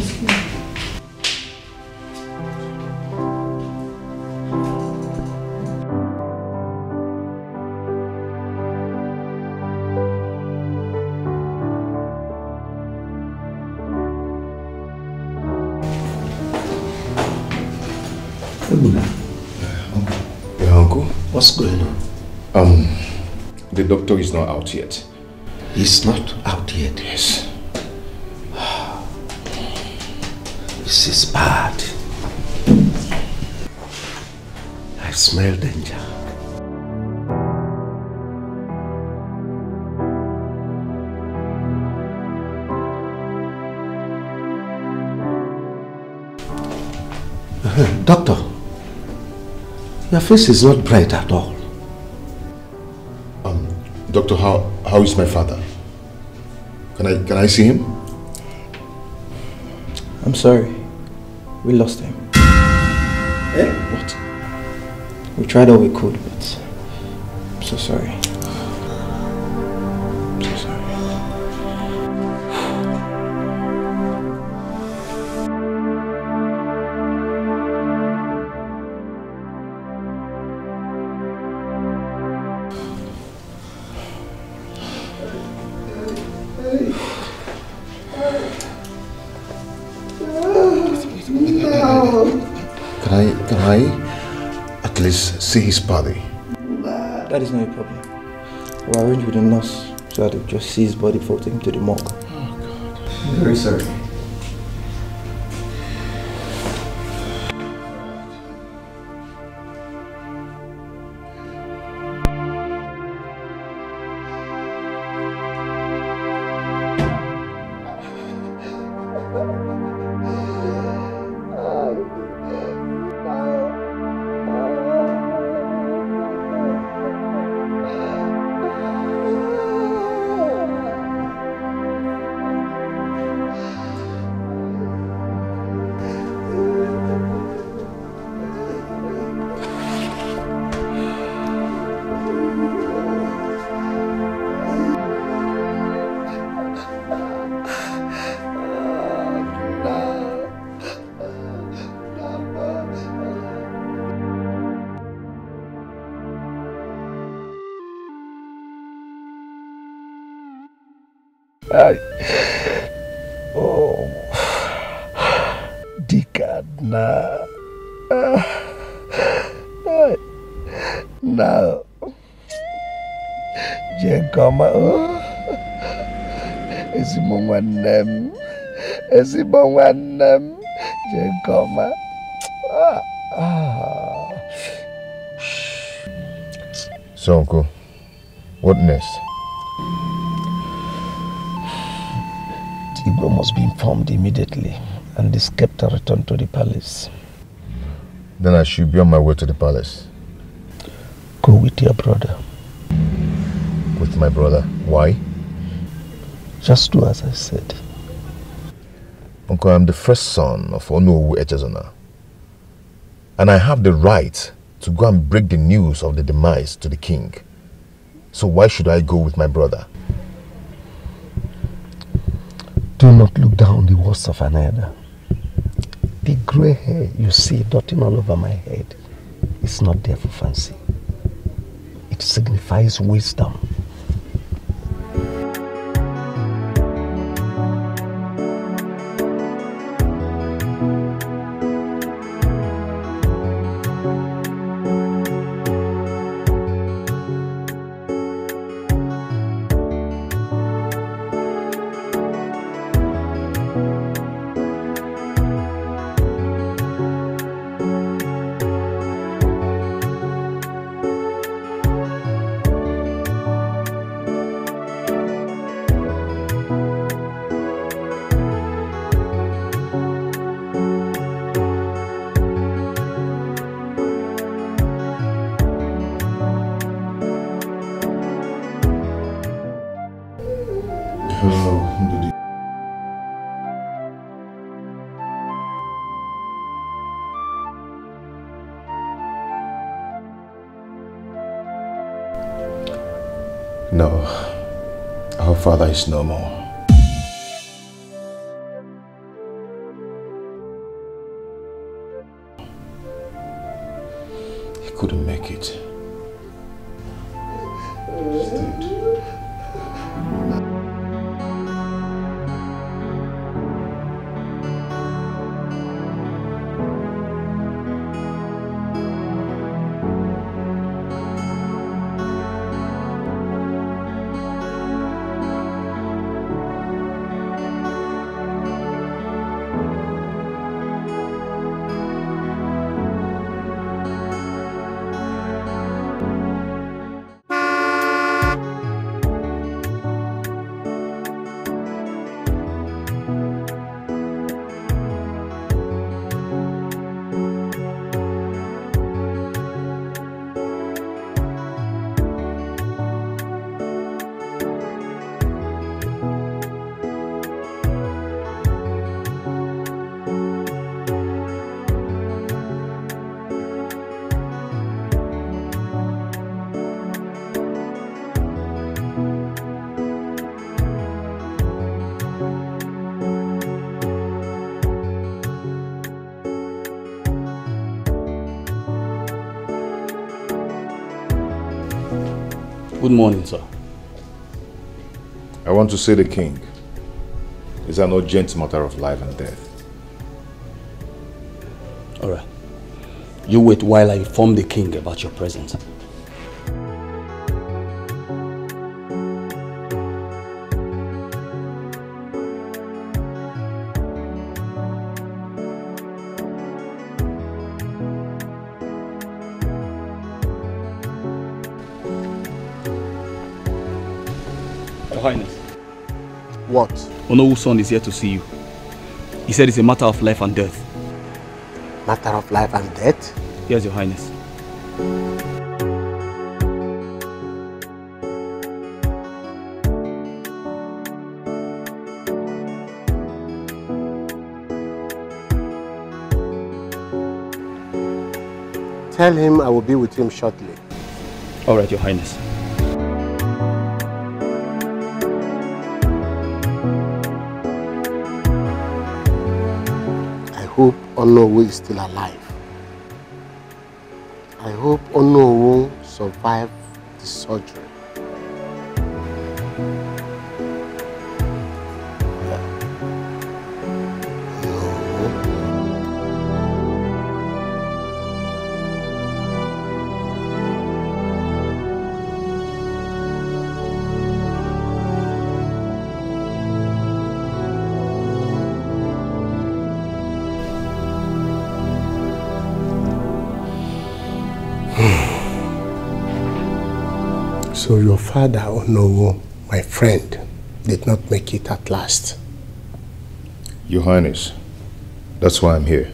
school. Your uncle? What's going on? The doctor is not out yet. He's not out yet? Yes. This is bad. I smell danger. Doctor, your face is not bright at all. Doctor, how is my father? Can I see him? I'm sorry. We lost him. Eh? What? We tried all we could, but I'm so sorry. I'm so sorry. See his body. That is not a problem. We'll arrange with the nurse so that we just see his body for him to the morgue. Oh God. I'm very sorry. So, Uncle, what next? Igwe must be informed immediately, and the scepter returned to the palace. Then I should be on my way to the palace. Go with your brother. With my brother? Why? Just do as I said. Uncle, I'm the first son of Onowu Echezona, and I have the right to go and break the news of the demise to the king. So why should I go with my brother? Do not look down on the worst of an elder. The grey hair you see dotting all over my head is not there for fancy. It signifies wisdom. Father is no more. couldn't make it. Good morning, sir. I want to see the king. It's an urgent matter of life and death. All right. You wait while I inform the king about your presence. Onowu Son is here to see you. He said it's a matter of life and death. Matter of life and death? Yes, Your Highness. Tell him I will be with him shortly. All right, Your Highness. I hope Onowu is still alive. I hope Onowu survived the surgery. So your father, Onowu, my friend, did not make it at last. Your Highness, that's why I'm here.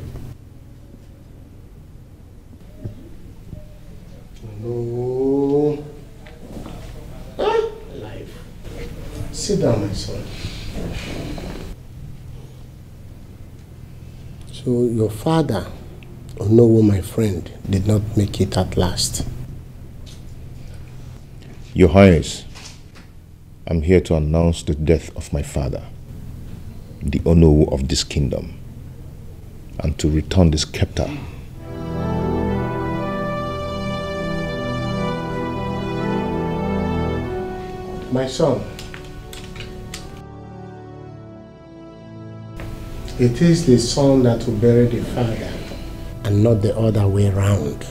Onowu. Huh? Life. Sit down, my son. So your father, Onowu, my friend, did not make it at last. Your Highness, I'm here to announce the death of my father, the Onowu of this kingdom, and to return the scepter. My son, it is the son that will bury the father, and not the other way around.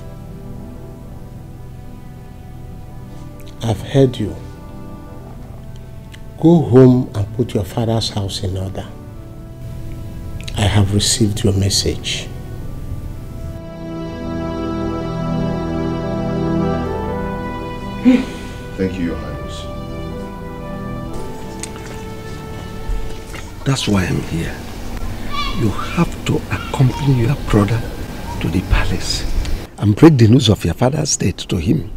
I've heard you. Go home and put your father's house in order. I have received your message. Thank you, Your Highness. That's why I'm here. You have to accompany your brother to the palace and break the news of your father's death to him.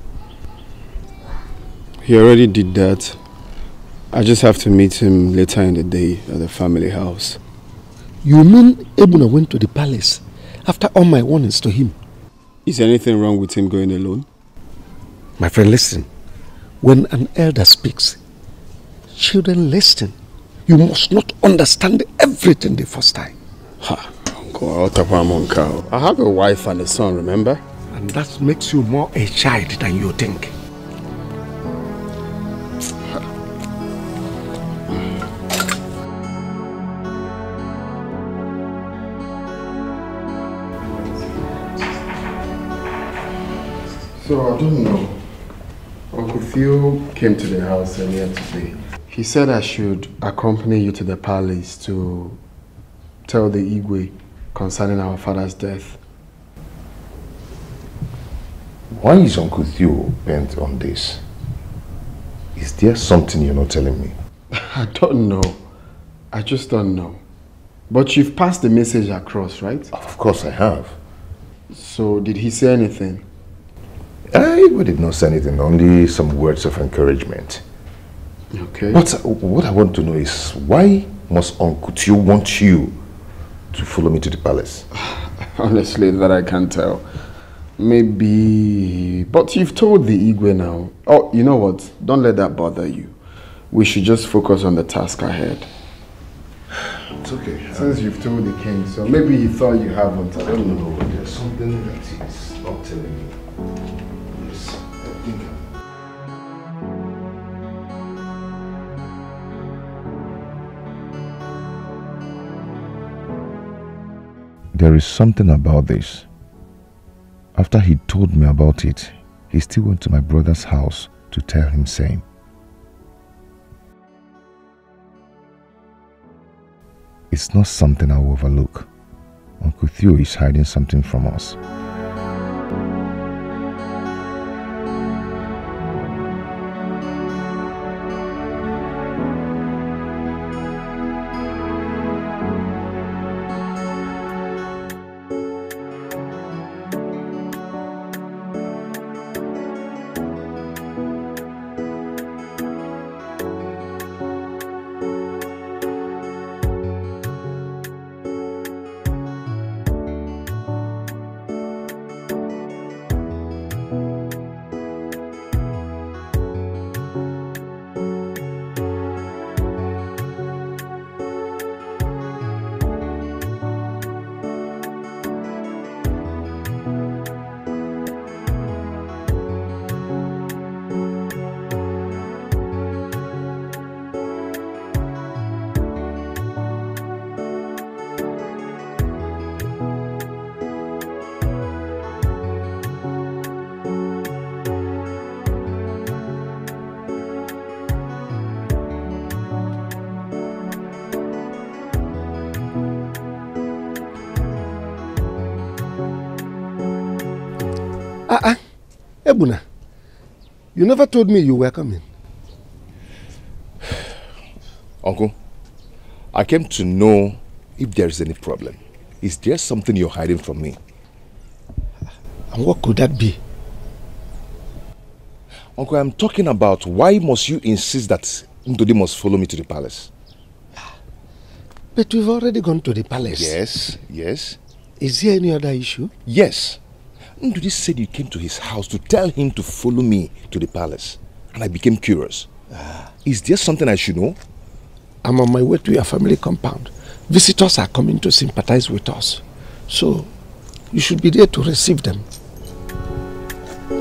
He already did that. I just have to meet him later in the day at the family house. You mean Ebuna went to the palace after all my warnings to him? Is there anything wrong with him going alone? My friend, listen. When an elder speaks, children listen. You must not understand everything the first time. Ha, Uncle, I have a wife and a son, remember? And that makes you more a child than you think. So I don't know. Uncle Theo came to the house earlier today. He said I should accompany you to the palace to tell the Igwe concerning our father's death. Why is Uncle Theo bent on this? Is there something you're not telling me? I don't know. I just don't know. But you've passed the message across, right? Of course I have. So did he say anything? Igwe did not say anything, only some words of encouragement. Okay. But what I want to know is, why must Uncle Theo want you to follow me to the palace? Honestly, that I can't tell. Maybe... But you've told the Igwe now. Oh, you know what? Don't let that bother you. We should just focus on the task ahead. It's okay. Since you've told the king, so maybe you thought you haven't. I don't know. But there's something that is not telling you. There is something about this. After he told me about it, he still went to my brother's house to tell him same. It's not something I will overlook. Uncle Theo is hiding something from us. Ebuna, you never told me you were coming. Uncle, I came to know if there is any problem. Is there something you're hiding from me? And what could that be? Uncle, I'm talking about why must you insist that Ndudi must follow me to the palace? But we've already gone to the palace. Yes, yes. Is there any other issue? Yes. Ndudi said you came to his house to tell him to follow me to the palace. And I became curious. Is there something I should know? I'm on my way to your family compound. Visitors are coming to sympathize with us. So, you should be there to receive them. We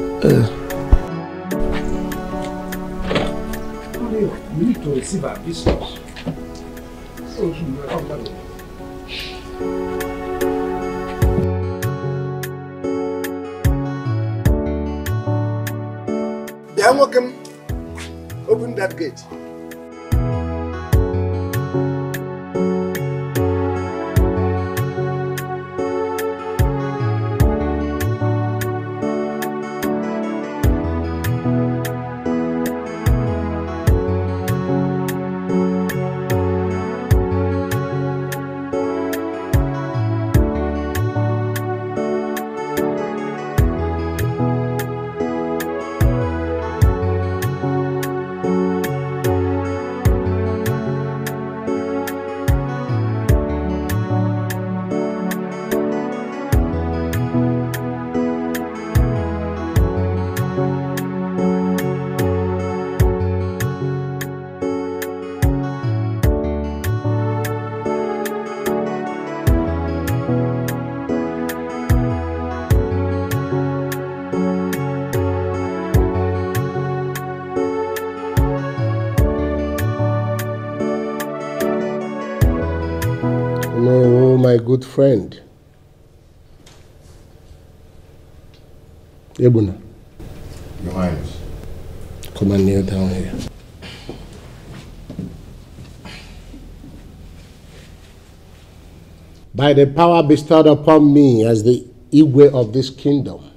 need to receive our visitors. You're welcome. Open that gate. my good friend. Ebuna. Your Highness. Come and kneel down here. By the power bestowed upon me as the Igwe of this kingdom,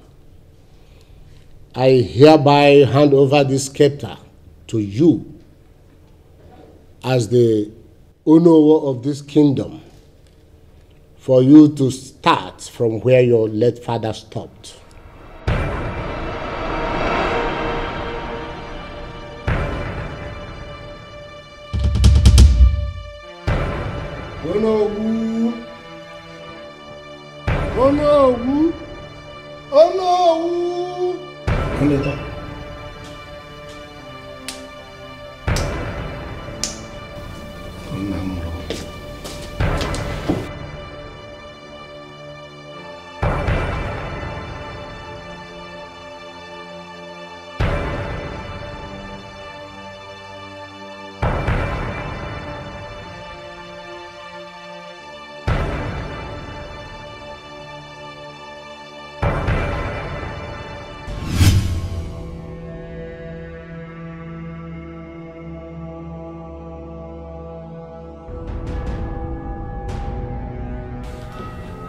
I hereby hand over this scepter to you as the Onowu of this kingdom, for you to start from where your late father stopped. Onowu, Onowu, Onowu. Onowu.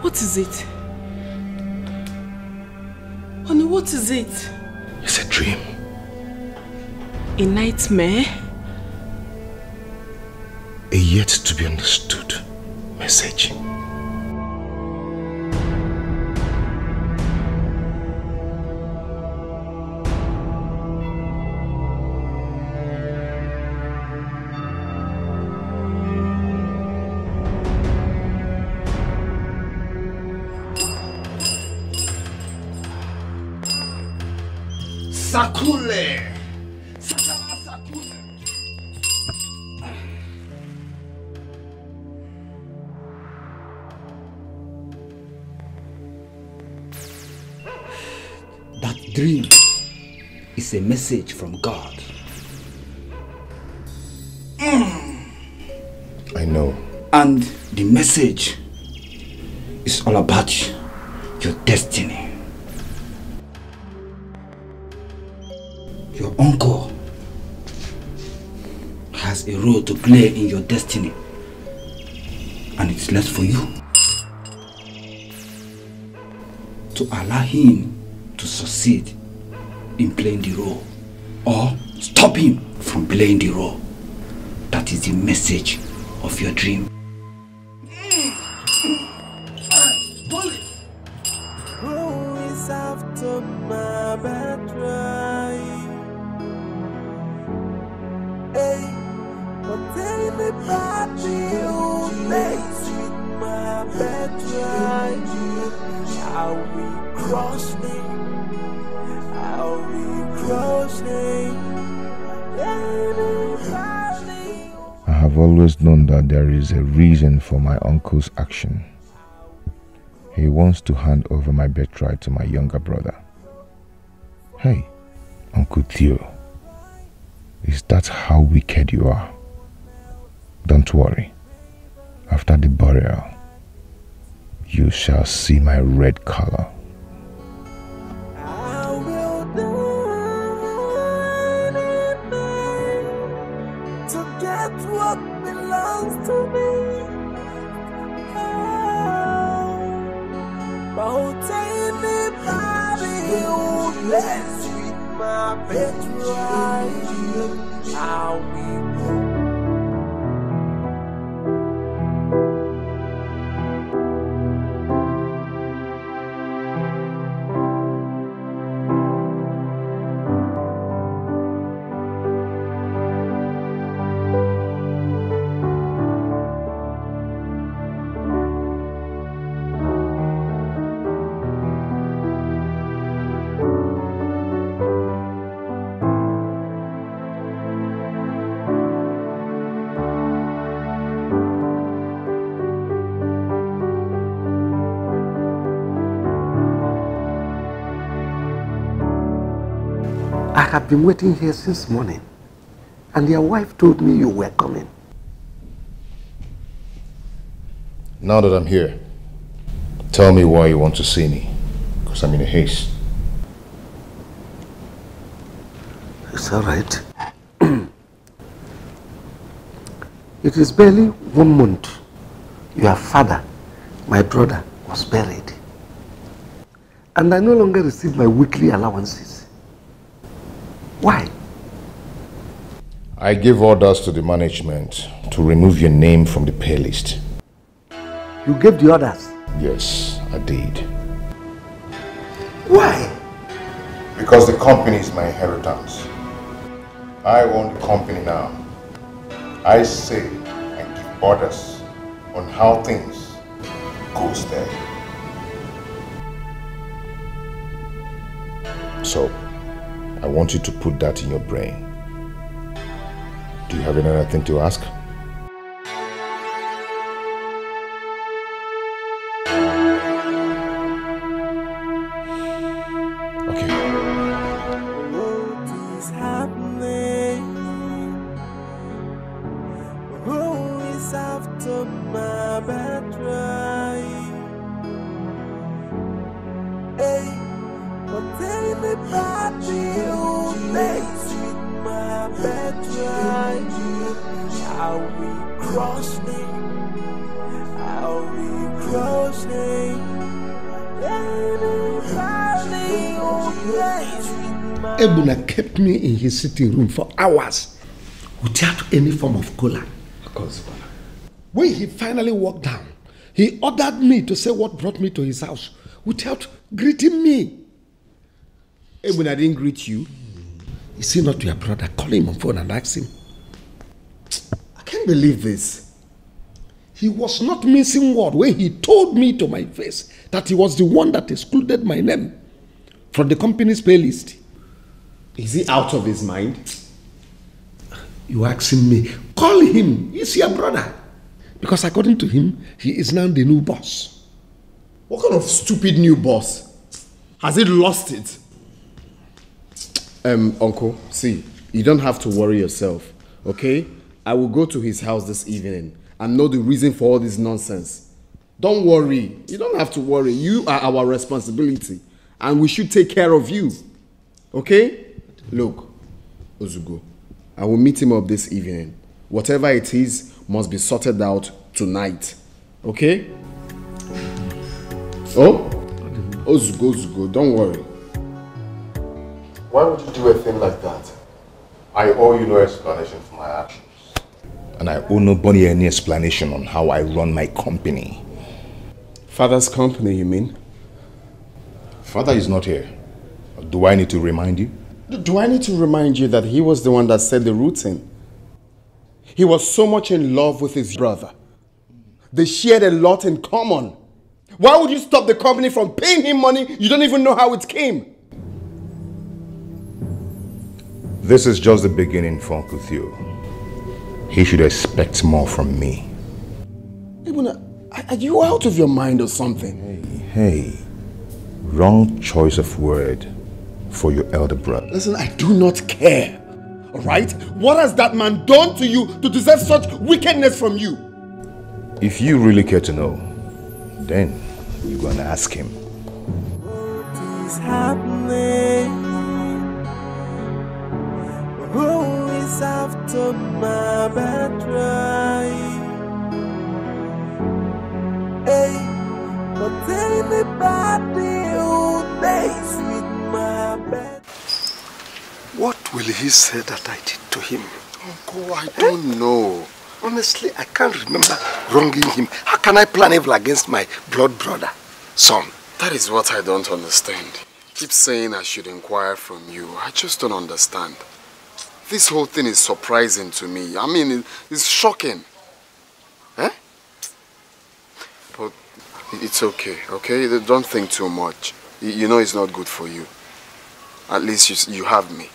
What is it? Honey, what is it? It's a dream. A nightmare? A yet to be understood message. Sakule! Sakule! That dream is a message from God. I know. And the message is all about your destiny. Your uncle has a role to play in your destiny, and it's left for you to allow him to succeed in playing the role or stop him from playing the role. That is the message of your dream. Who is after my bad drive? Hey, but tell me about you, makes it my bedtime. How we crossing, how we crossing. I have always known that there is a reason for my uncle's action. He wants to hand over my birthright to my younger brother. Hey, Uncle Theo. Is that how wicked you are? Don't worry. After the burial, you shall see my red color. I've been waiting here since morning, and your wife told me you were coming. Now that I'm here, Tell me why you want to see me, because I'm in a haste. It's all right. It is barely 1 month. Your father, my brother, was buried. And I no longer receive my weekly allowances. Why? I give orders to the management to remove your name from the pay list. You gave the orders? Yes, I did. Why? Because the company is my inheritance. I own the company now. I say and give orders on how things goes there. So, I want you to put that in your brain. Do you have another thing to ask? Ebuna kept me in his sitting room for hours without any form of collar. Of course, collar. When he finally walked down, he ordered me to say what brought me to his house without greeting me. Ebuna didn't greet you. Is he not your brother? Call him on phone and ask him. I can't believe this. He was not missing word when he told me to my face that he was the one that excluded my name from the company's pay list. Is he out of his mind? You're asking me. Call him. He's your brother. Because according to him, he is now the new boss. What kind of stupid new boss? Has he lost it? Uncle, see, you don't have to worry yourself, okay? I will go to his house this evening and know the reason for all this nonsense. Don't worry. You don't have to worry. You are our responsibility and we should take care of you, okay? Look, Ozugo, I will meet him up this evening. Whatever it is must be sorted out tonight. Okay? Oh? Ozugo, don't worry. Why would you do a thing like that? I owe you no explanation for my actions. And I owe nobody any explanation on how I run my company. Father's company, you mean? Father is not here. Do I need to remind you? Do I need to remind you that he was the one that set the routine? He was so much in love with his brother. They shared a lot in common. Why would you stop the company from paying him money? You don't even know how it came. This is just the beginning, Fonkuthio. He should expect more from me. Ebuna, are you out of your mind or something? Hey, wrong choice of word. For your elder brother. Listen, I do not care. All right? What has that man done to you to deserve such wickedness from you? If you really care to know, then you're going to ask him. What is happening? Who is after my battery? Hey, but anybody who takes me. What will he say that I did to him? Uncle, I don't know. Honestly, I can't remember wronging him. How can I plan evil against my blood brother? Son, that is what I don't understand. Keep saying I should inquire from you. I just don't understand. This whole thing is surprising to me. I mean, it's shocking. Eh? But it's okay, okay? Don't think too much. You know it's not good for you. At least you have me,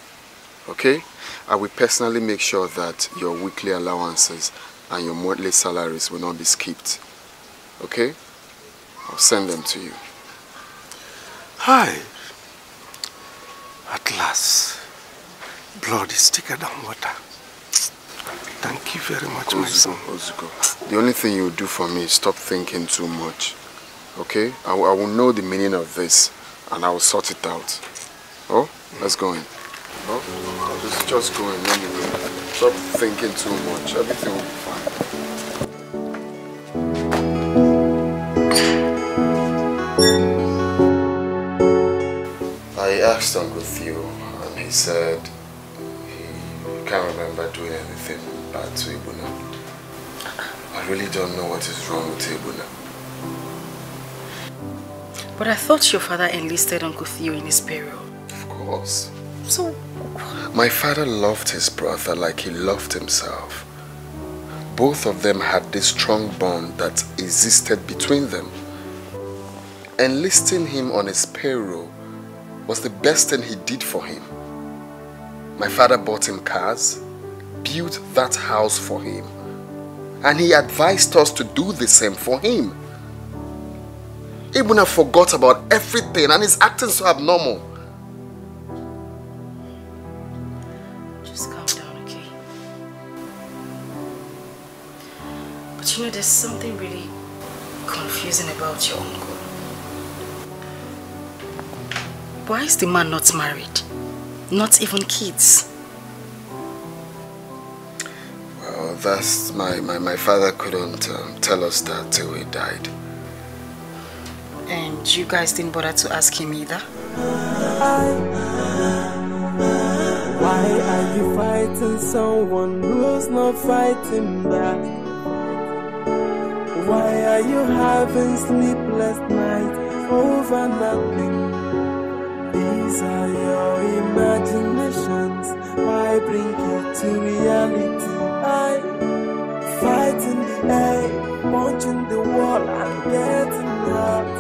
okay? I will personally make sure that your weekly allowances and your monthly salaries will not be skipped, okay? I'll send them to you. Hi. At last, blood is thicker than water. Thank you very much, Ozugo, my son. Ozugo. The only thing you do for me is stop thinking too much. Okay? I will know the meaning of this and I will sort it out. Oh, let's go in. Oh, let's just go in anyway. Stop thinking too much. Everything will be fine. I asked Uncle Theo and he said he can't remember doing anything bad to Ebuna. I really don't know what is wrong with Ebuna. But I thought your father enlisted Uncle Theo in his burial. Of course. So? My father loved his brother like he loved himself. Both of them had this strong bond that existed between them. Enlisting him on his payroll was the best thing he did for him. My father bought him cars, built that house for him, and he advised us to do the same for him. Ebuna forgot about everything and is acting so abnormal. Just calm down, okay? But you know, there's something really confusing about your uncle. Why is the man not married? Not even kids? Well, that's my father couldn't tell us that till he died. And you guys didn't bother to ask him either? Why are you fighting someone who's not fighting back? Why are you having sleepless nights over nothing? These are your imaginations. Why bring it to reality? I fight in the air, punching the wall and getting hurt.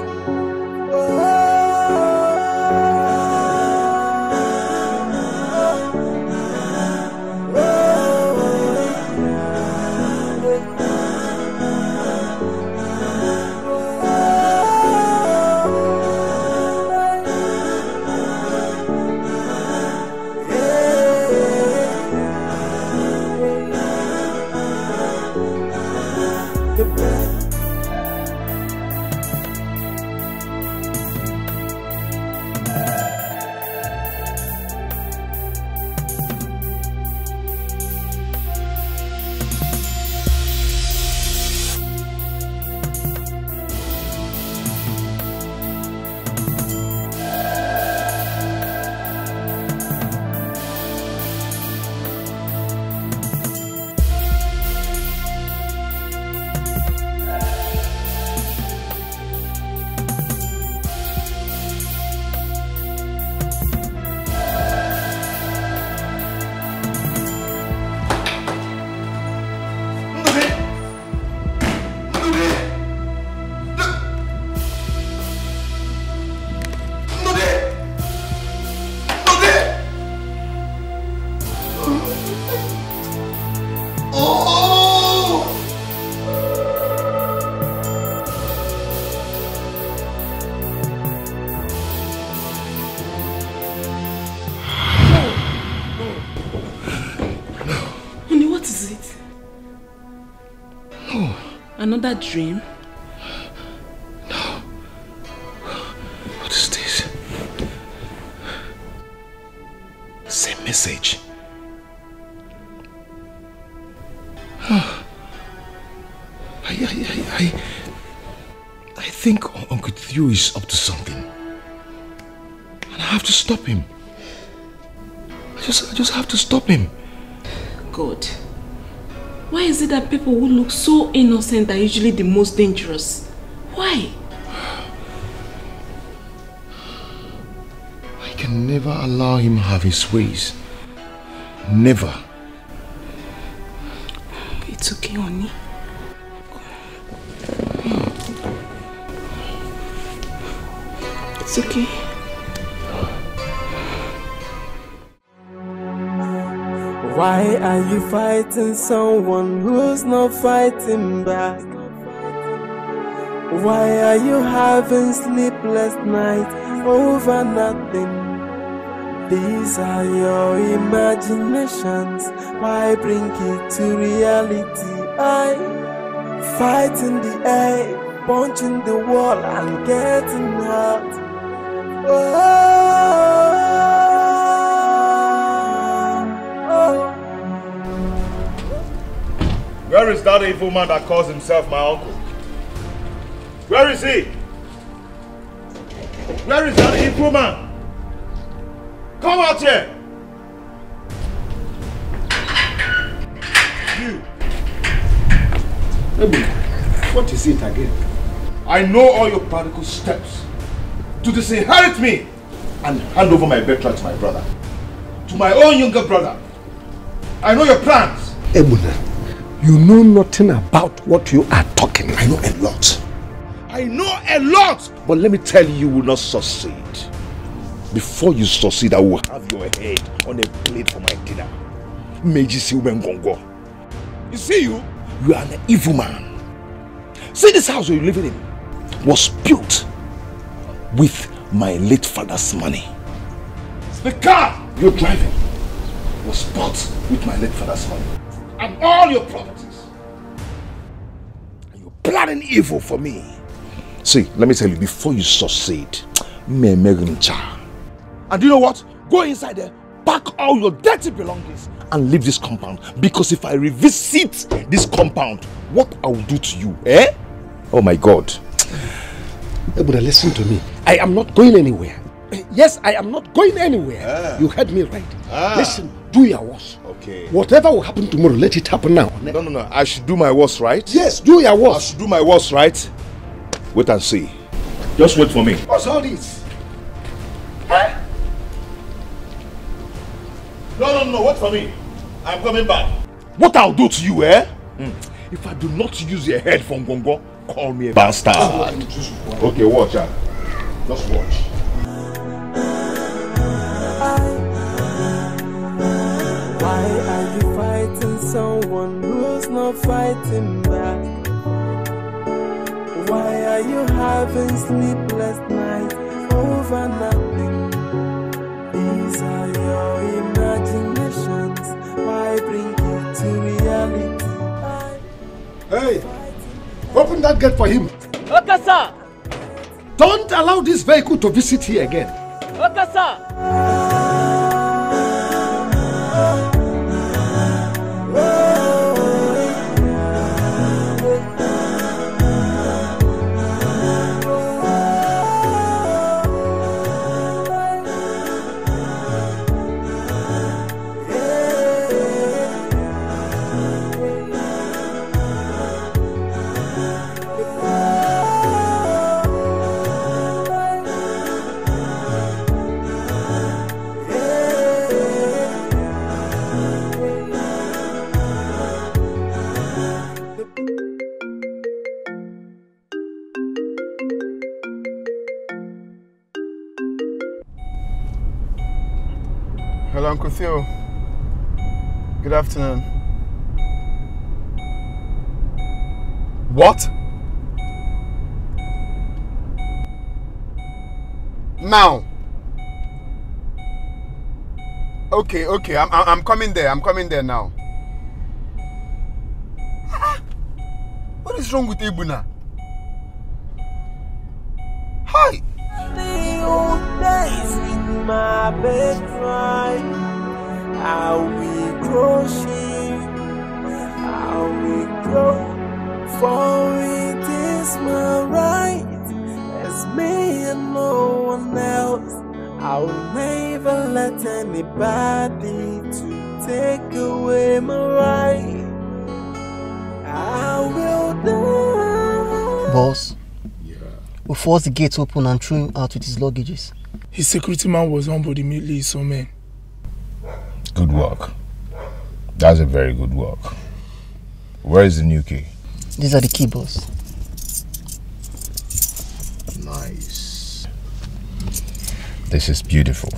Another dream? No. What is this? Same message. I think Uncle Theo is up to something. And I have to stop him. I just have to stop him. Good. Why is it that people who look so innocent are usually the most dangerous? Why? I can never allow him have his ways. Never. It's okay, Onny. It's okay. Why are you fighting someone who's not fighting back? Why are you having sleepless nights over nothing? These are your imaginations. Why bring it to reality? I fight in the air, punching the wall and getting hurt. Oh. Where is that evil man that calls himself my uncle? Where is he? Where is that evil man? Come out here! You! Ebuna, what is it again? I know all your prodigal steps to disinherit me and hand over my birthright to my brother. To my own younger brother. I know your plans. Ebuna, you know nothing about what you are talking. I know a lot. I know a lot! But let me tell you, you will not succeed. Before you succeed, I will have your head on a plate for my dinner. You see you? You are an evil man. See this house you're living in was built with my late father's money. The car you're driving was bought with my late father's money. And all your properties. And you're planning evil for me. See, let me tell you, before you succeed, and you know what? Go inside there, pack all your dirty belongings and leave this compound. Because if I revisit this compound, what I will do to you, eh? Oh my God. Ebuna, listen to me. I am not going anywhere. Yes, I am not going anywhere. You heard me right. Listen, do your worst. Okay. Whatever will happen tomorrow, let it happen now. No, no, no. I should do my worst, right? Yes, do your worst. I should do my worst, right? Wait and see. Just wait for me. What's all this? Huh? No, no, no, wait for me. I'm coming back. What I'll do to you, eh? If I do not use your head from Gongo, call me a bastard. Okay, watch out. Just watch. Why are you fighting someone who's not fighting back? Why are you having sleepless nights over nothing? These are your imaginations. Why bring it to reality? Hey! Open that gate for him! Okay, sir! Don't allow this vehicle to visit here again! Okay, sir! Uncle Theo, good afternoon. What? Now? Okay, okay, I'm coming there, now. What is wrong with Ebuna? Hi! I will grow sheep, I will grow, for it is my right, as me and no one else. I will never let anybody to take away my right. I will die. Boss, yeah. We forced the gates open and threw him out with his luggages. His security man was humbled immediately, he saw men. Good work. That's a very good work. Where is the new key? These are the key, boss. Nice. This is beautiful.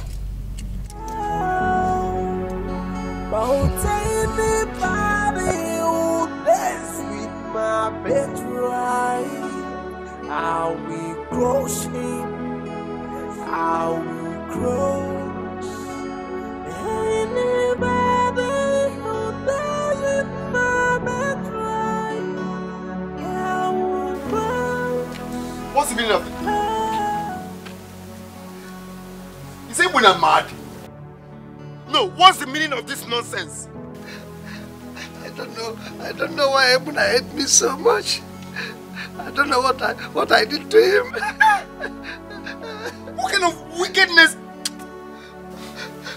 What's the meaning of it? Is Ebuna mad? No, what's the meaning of this nonsense? I don't know why Ebuna hates me so much. I don't know what I did to him. What kind of wickedness?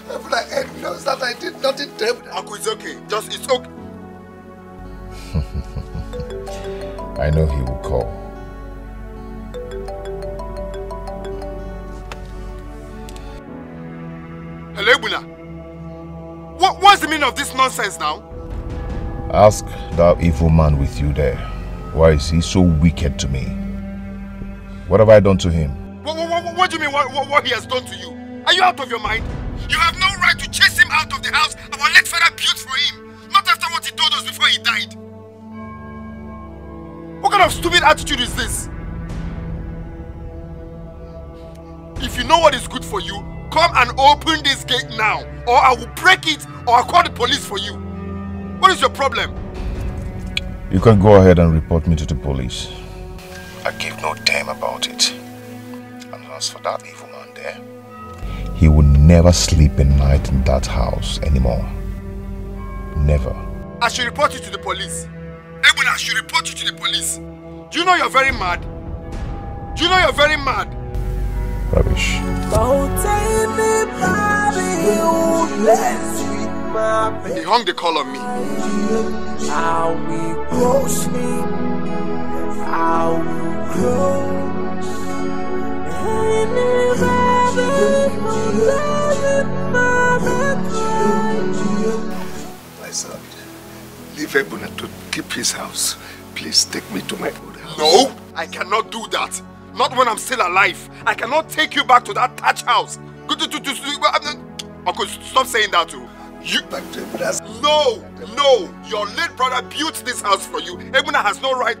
Ebuna knows that I did nothing to him. Aku, it's okay. Just, it's okay. I know he will call. Hello, Ebuna. What's the meaning of this nonsense now? Ask that evil man with you there. Why is he so wicked to me? What have I done to him? What do you mean what he has done to you? Are you out of your mind? You have no right to chase him out of the house our late father built for him. Not after what he told us before he died. What kind of stupid attitude is this? If you know what is good for you, come and open this gate now, or I will break it, or I'll call the police for you. What is your problem? You can go ahead and report me to the police. I give no damn about it. And as for that evil man there, he will never sleep a night in that house anymore. Never. I should report you to the police. Ebuna, I should report you to the police. Do you know you're very mad? Do you know you're very mad? Rubbish. He hung the call on me. I will go sleep. I will go. My son, leave Ebuna to keep his house. Please take me to my old house. No, I cannot do that. Not when I'm still alive. I cannot take you back to that thatch house. Uncle, stop saying that too. You back to Ebuna's. No, your late brother built this house for you. Ebuna has no right.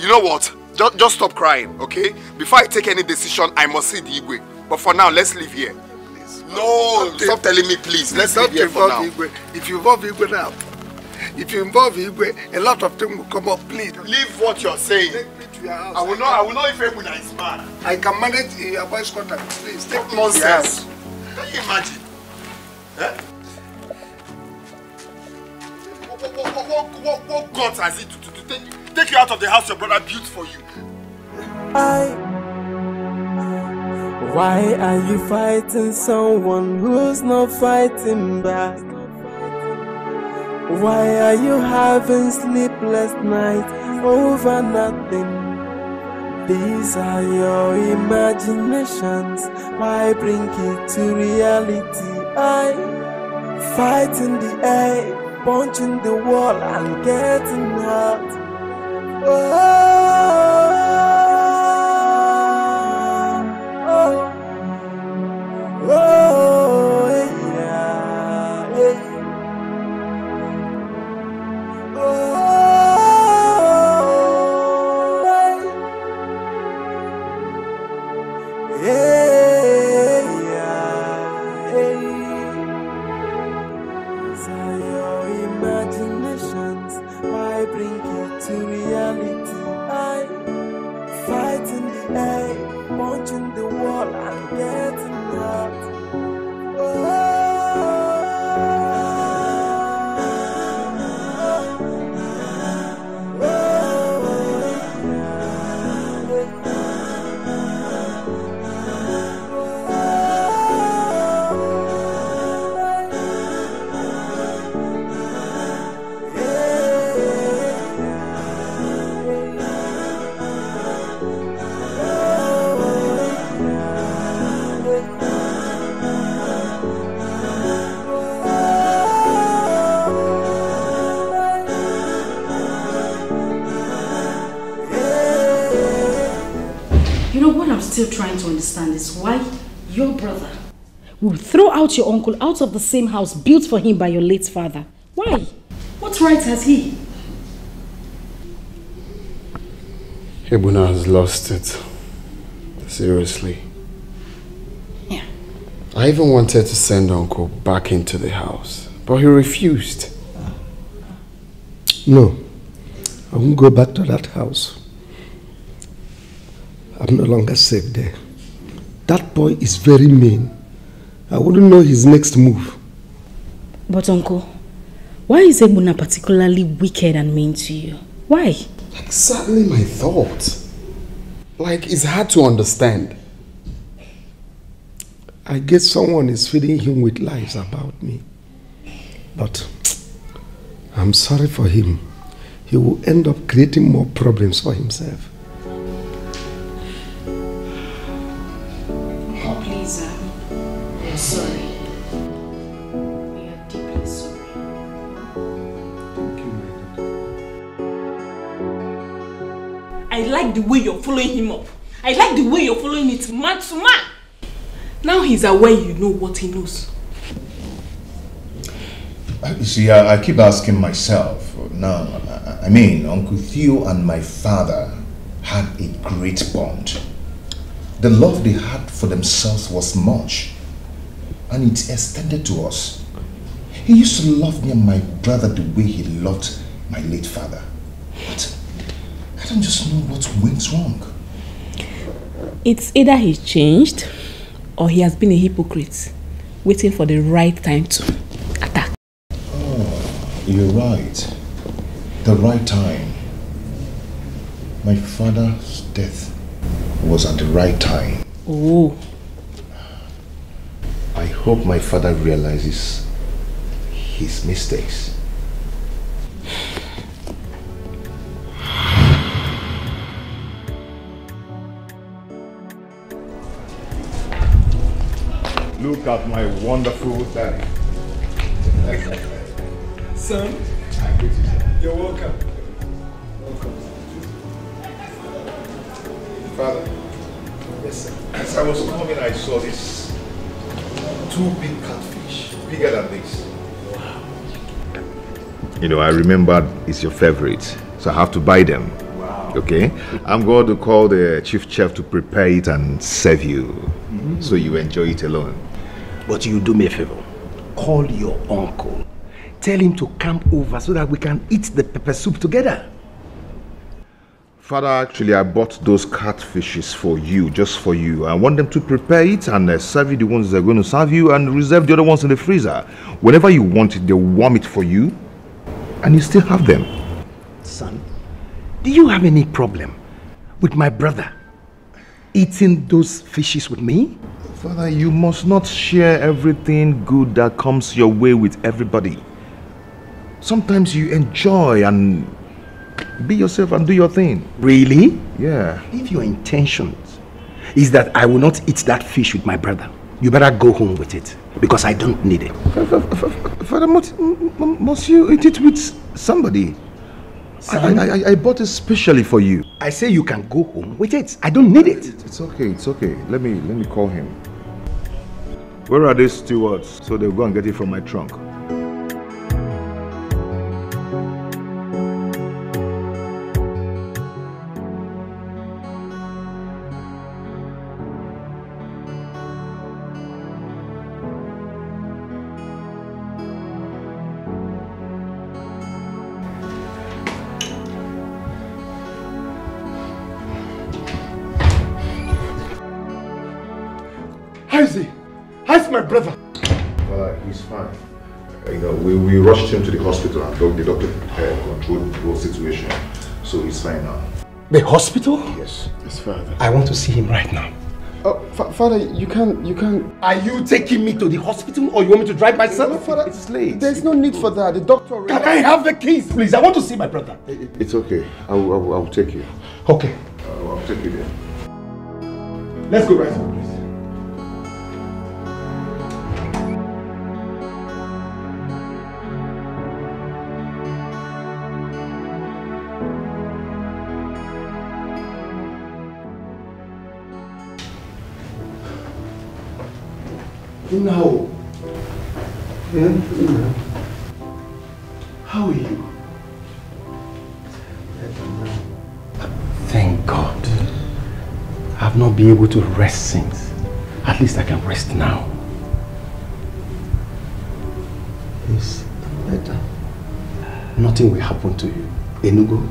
You know what? Just stop crying, okay? Before I take any decision, I must see the Igwe. But for now, let's leave here. Please, no, stop telling me, please. Let's leave here for now. Igwe. If you involve Igwe now, if you involve Igwe, a lot of things will come up. Please leave what you're saying. Take me to your house. I will know if Ebuna is mad. I can manage your voice contact. Please take me to your house. Can you imagine? Huh? What God has it to take you out of the house your brother built for you? Why are you fighting someone who's not fighting back? Why are you having sleepless nights over nothing? These are your imaginations. Why bring it to reality? I fighting the air, punching the wall and getting hurt. Oh, oh, oh, yeah, yeah. Trying to understand is why your brother will throw out your uncle out of the same house built for him by your late father. Why? What right has he? Ebuna has lost it. Seriously. Yeah. I even wanted to send uncle back into the house, but he refused. No. I won't go back to that house. I'm no longer safe there. That boy is very mean. I wouldn't know his next move. But uncle, why is Ebuna particularly wicked and mean to you? Why? Exactly my thought. Like, it's hard to understand. I guess someone is feeding him with lies about me. But I'm sorry for him. He will end up creating more problems for himself. Please, I'm sorry. We are deeply sorry. Thank you, madam. I like the way you're following him up. I like the way you're following it man to man. Now he's aware you know what he knows. You see, I keep asking myself. Now, I mean, Uncle Theo and my father had a great bond. The love they had for themselves was much, and it extended to us. He used to love me and my brother the way he loved my late father. But I don't just know what went wrong. It's either he changed, or he has been a hypocrite, waiting for the right time to attack. Oh, you're right. The right time. My father's death was at the right time. Oh. I hope my father realizes his mistakes. Look at my wonderful daddy. Son, you're welcome. Welcome. Father, yes, sir. As I was coming, I saw this two big catfish, bigger than this. Wow. You know, I remembered it's your favorite, so I have to buy them. Wow. Okay? I'm going to call the chief chef to prepare it and serve you, so you enjoy it alone. But you do me a favor. Call your uncle. Tell him to come over so that we can eat the pepper soup together. Father, actually, I bought those catfishes for you, just for you. I want them to prepare it and serve you the ones they're going to serve you and reserve the other ones in the freezer. Whenever you want it, they'll warm it for you and you still have them. Son, do you have any problem with my brother eating those fishes with me? Father, you must not share everything good that comes your way with everybody. Sometimes you enjoy and be yourself and do your thing. Really? Yeah. If your intention is that I will not eat that fish with my brother, you better go home with it because I don't need it. Father, must you eat it with somebody? I bought it specially for you. I say you can go home with it. I don't need it. It's okay. It's okay. Let me call him. Where are these stewards? So they'll go and get it from my trunk. Brother. He's fine. You know, we rushed him to the hospital and the doctor controlled the whole situation. So he's fine now. The hospital? Yes. Yes, Father. I want to see him right now. Oh, Father, you can't. Are you taking me to the hospital or you want me to drive myself? No, Father, it's late. There's no need for that. The doctor already... Can I have the keys, please? I want to see my brother. It's okay. I'll take you. Okay. I'll take you there. Let's go right now, please. No. How are you? Thank God. I've not been able to rest since. At least I can rest now. It's better. Nothing will happen to you. Enugu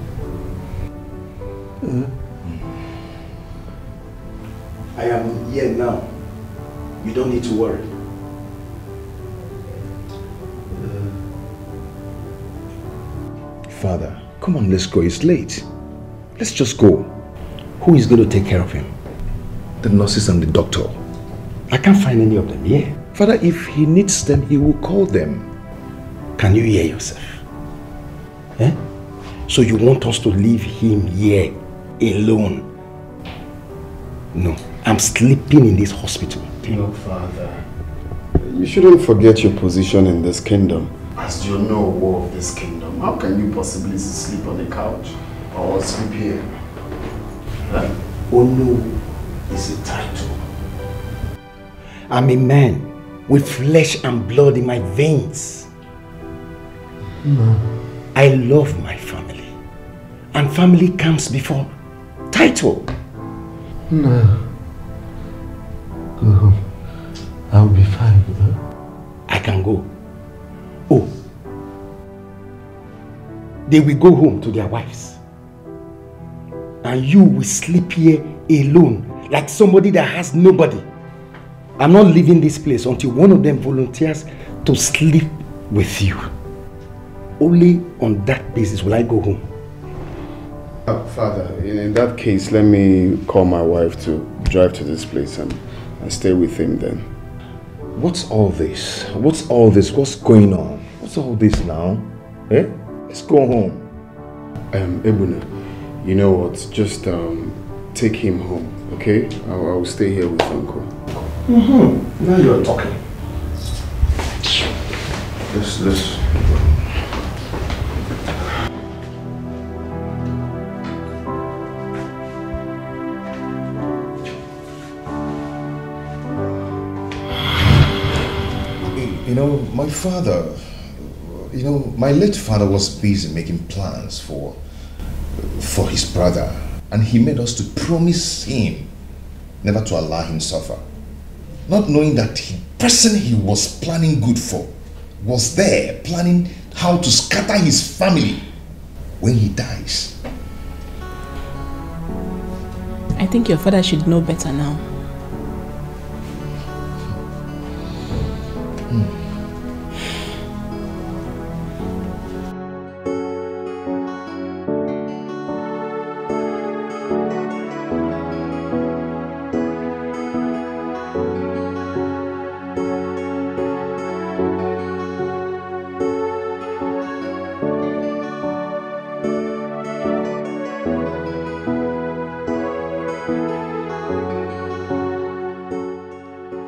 I am here now. You don't need to worry. Father, come on, let's go. It's late. Let's just go. Who is going to take care of him? The nurses and the doctor. I can't find any of them here. Father, if he needs them, he will call them. Can you hear yourself? Eh? So you want us to leave him here, alone? No, I'm sleeping in this hospital. No, Father. You shouldn't forget your position in this kingdom. As you know, war of this kingdom, how can you possibly sleep on the couch or sleep here? Huh? Onowu is a title. I'm a man with flesh and blood in my veins. No. I love my family. And family comes before title. No. Go home. I'll be fine, though. I can go. Oh. They will go home to their wives. And you will sleep here alone, like somebody that has nobody. I'm not leaving this place until one of them volunteers to sleep with you. Only on that basis will I go home. Father, in that case, let me call my wife to drive to this place and stay with him then. What's all this? What's all this? What's going on? What's all this now? Eh? Let's go home. Ebuna, you know what? Just take him home, okay? I'll stay here with Uncle. Now you're talking. Let's You know, my father, you know, my late father was busy making plans for his brother, and he made us to promise him never to allow him suffer. Not knowing that the person he was planning good for was there, planning how to scatter his family when he dies. I think your father should know better now.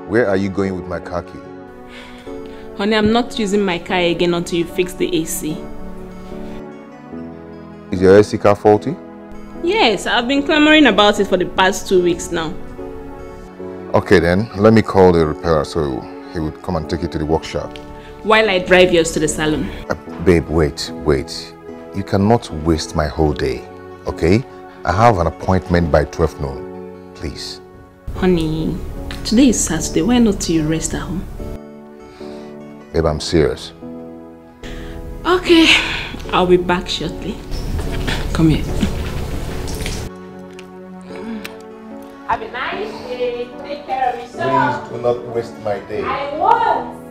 Where are you going with my car key? Honey, I'm not using my car again until you fix the AC. Is your AC car faulty? Yes, I've been clamoring about it for the past 2 weeks now. Okay then, let me call the repairer so he would come and take it to the workshop. While I drive yours to the salon. Babe, wait. You cannot waste my whole day, okay? I have an appointment by 12 noon, please. Honey. Today is Saturday, why not you rest at home? Babe, I'm serious. Okay, I'll be back shortly. Come here. Have a nice day. Take care of yourself. Please do not waste my day. I won't.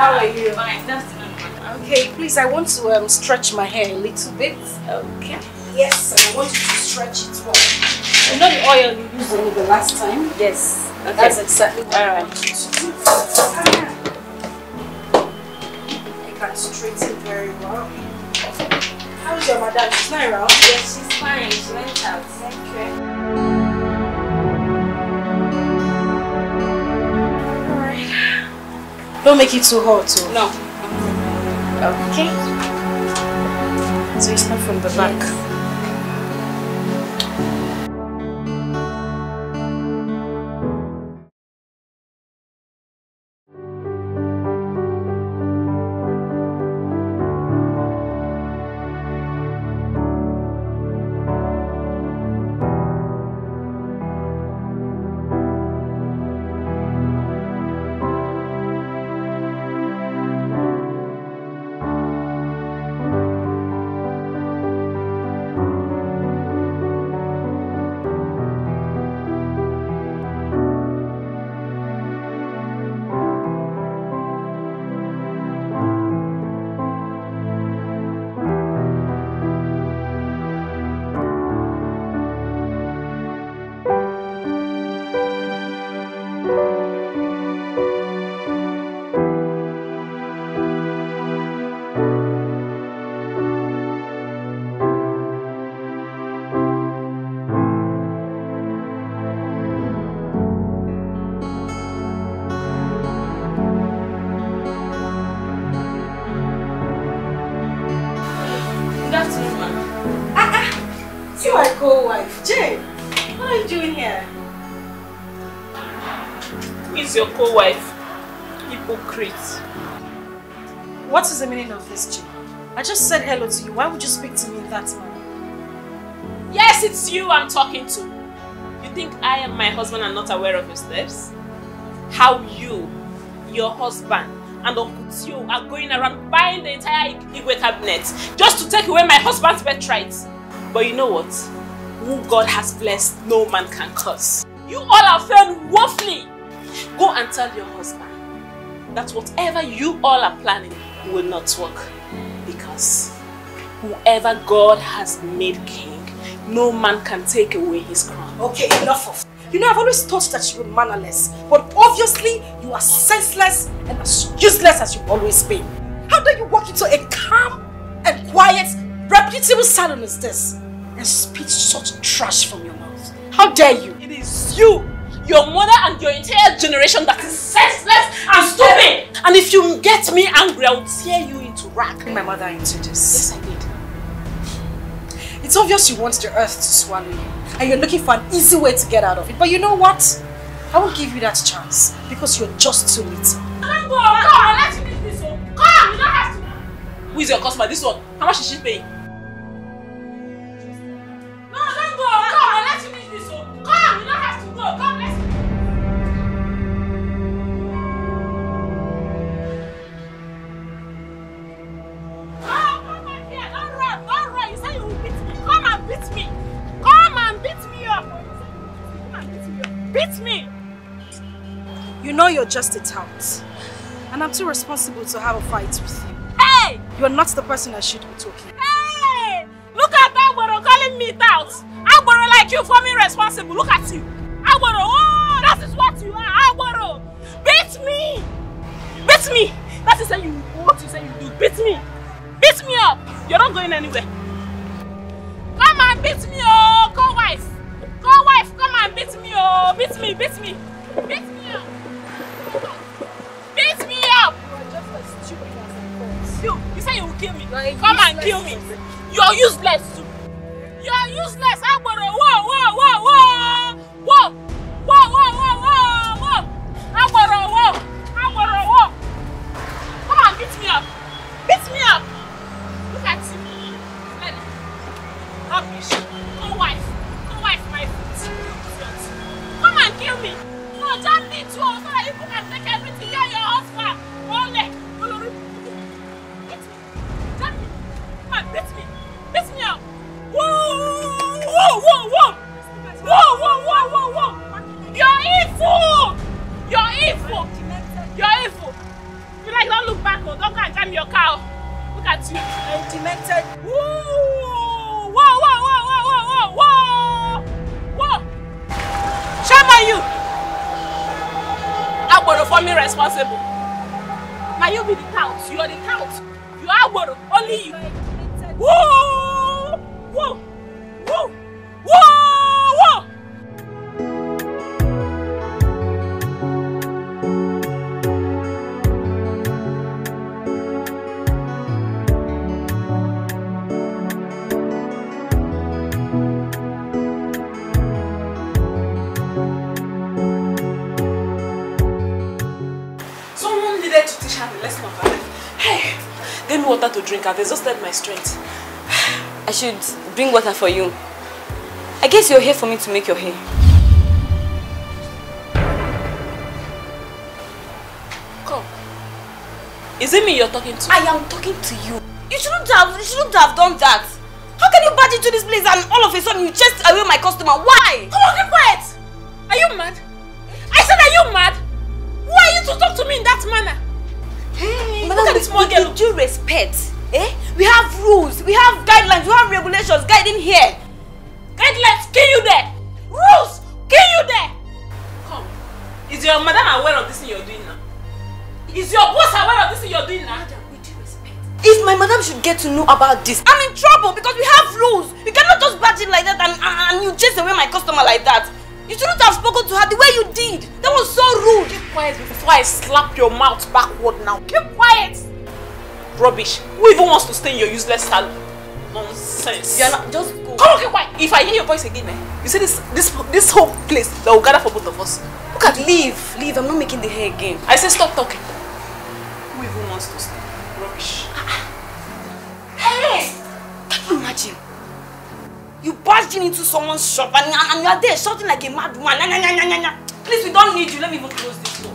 How are you? Fine. Okay, please, I want to stretch my hair a little bit. Okay. Yes, I want you to stretch it well. You know the oil you used only the last time? Yes. Okay. That's exactly what I want you to do. I can straighten very well. How is your madam? She's not around? Yes, she's fine. She went out. Okay. Alright. Don't make it too hot, too. No. Okay. So it's not from the back. Yes. Co-wife, hypocrite. What is the meaning of this, Jane? I just said hello to you. Why would you speak to me in that manner? Yes, it's you I'm talking to. You think I am my husband and not aware of your steps? How you, your husband, and Okutio are going around buying the entire Igwe cabinet just to take away my husband's birthright. But you know what? Who God has blessed, no man can curse. You all are failing woefully. Go and tell your husband that whatever you all are planning will not work, because whoever God has made king, no man can take away his crown. Okay, enough of. You know, I've always thought that you were mannerless, but obviously you are senseless and as useless as you've always been. How do you walk into a calm and quiet, reputable salon as this and spit such trash from your mouth? How dare you? It is you, your mother, and your entire generation that is senseless and stupid. And if you get me angry, I will tear you into rack. Bring my mother into this. Yes, I did. It's obvious you want the earth to swallow you, and you're looking for an easy way to get out of it. But you know what? I won't give you that chance because you're just too little. Let go. Come on, let me this one. Come, you don't have to. Who is your customer? This one. How much is she paying? You're just a tout, and I'm too responsible to have a fight with you. Hey! You're not the person I should be talking. Hey! Look at Agboro calling me tout. Agboro like you for me responsible. Look at you. Agboro, oh, that is what you are. Agboro, beat me! Beat me! That is what you say you do. Beat me! Beat me up! You're not going anywhere. Come and beat me, oh, co-wife! Co-wife, come and beat me, oh, beat me, beat me! Beat me up! Beat me up! You are just as stupid as I thought. You say you will kill me. Come and kill me. You are useless too. You are useless. I'm gonna whoa, whoa, whoa, whoa, whoa, whoa, whoa, whoa, whoa, whoa. I'm gonna whoa. I'm gonna whoa. Come on, beat me up. Beat me up. Look at you. Let it. Rubbish. Go wife, my foot. Come and kill me. No, don't need to. So that you can take everything. You're your husband. Only. Beat me. Don't me. Come on, beat me. Beat me up. Whoa, whoa, whoa, whoa. Whoa, whoa, whoa, whoa, whoa. You're evil. You're evil. You're evil. You like that look. pathetic and demented. Whoa! Whoa! Whoa! Whoa! Whoa! Whoa! Whoa! Shame on you! Agboro for me responsible. Now you be the count. You are the count. You are Agboro. Only you. Whoa! Whoa! Whoa! Whoa! Whoa! Water to drink. I've exhausted my strength. I should bring water for you. I guess you're here for me to make your hair. Come. Is it me you're talking to? I am talking to you. You shouldn't have done that. How can you barge into this place and all of a sudden you chase away my customer? Why? Come on, keep quiet. Are you mad? I said, are you mad? Why are you to talk to me in that manner? Hey, look at this small girl. With due respect, eh? We have rules, we have guidelines, we have regulations guiding here. Guidelines, kill you there. Rules, kill you there. Come, is your madam aware of this thing you're doing now? Is your boss aware of this thing you're doing now? Madam, with due respect. If my madam should get to know about this, I'm in trouble because we have rules. You cannot just barge in like that and you chase away my customer like that. You shouldn't have spoken to her the way you did. That was so rude. Keep quiet before I slap your mouth backward now. Keep quiet. Rubbish. Who even wants to stay in your useless salon? Nonsense. You're not, just go. Come on, keep quiet. If I hear your voice again, eh? You see this whole place that will gather for both of us. Look at leave. I'm not making the hair again. I say stop talking. Who even wants to stay? Rubbish. Hey! Can you imagine? You barged in into someone's shop and you're there shouting like a mad woman. Nah. Please, we don't need you. Let me even close this door.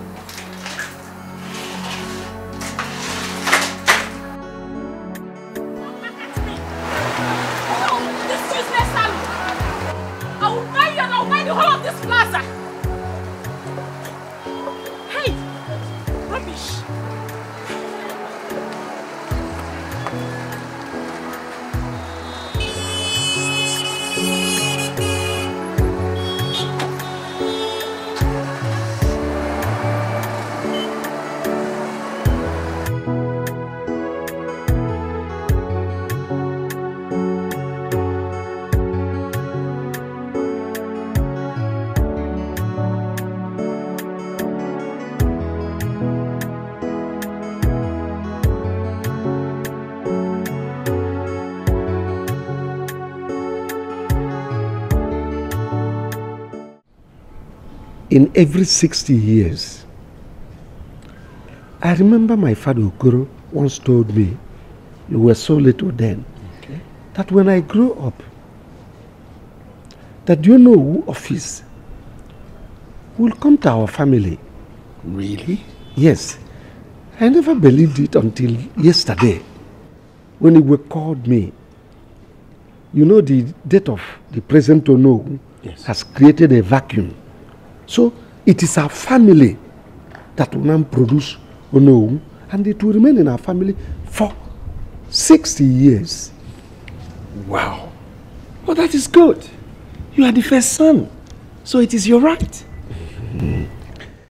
Oh, this useless salon. I will buy you and I will buy the whole of this plaza. Hey, rubbish. In every 60 years, I remember my father Okoro once told me, you were so little then, okay, that when I grow up, that you know who office will come to our family. Really? Yes. I never believed it until yesterday when he called me. You know, the death of the present Onowu, yes, has created a vacuum. So it is our family that will now produce Onowu, and it will remain in our family for 60 years. Wow. Well, that is good. You are the first son, so it is your right. Mm-hmm.